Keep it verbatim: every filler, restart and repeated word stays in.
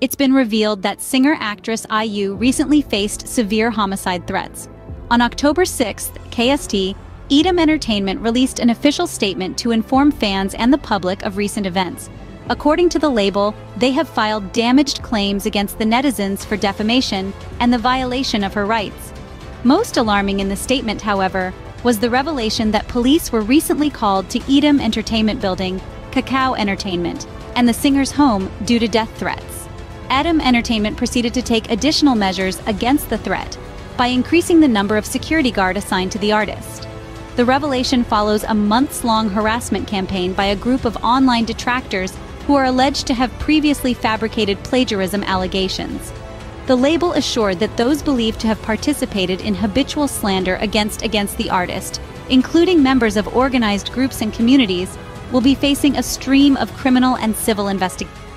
It's been revealed that singer-actress I U recently faced severe homicide threats. On October sixth, K S T, EDAM Entertainment released an official statement to inform fans and the public of recent events. According to the label, they have filed damaged claims against the netizens for defamation and the violation of her rights. Most alarming in the statement, however, was the revelation that police were recently called to EDAM Entertainment building, Kakao Entertainment, and the singer's home due to death threats. EDAM Entertainment proceeded to take additional measures against the threat by increasing the number of security guards assigned to the artist. The revelation follows a months-long harassment campaign by a group of online detractors who are alleged to have previously fabricated plagiarism allegations. The label assured that those believed to have participated in habitual slander against against the artist, including members of organized groups and communities, will be facing a stream of criminal and civil investigations.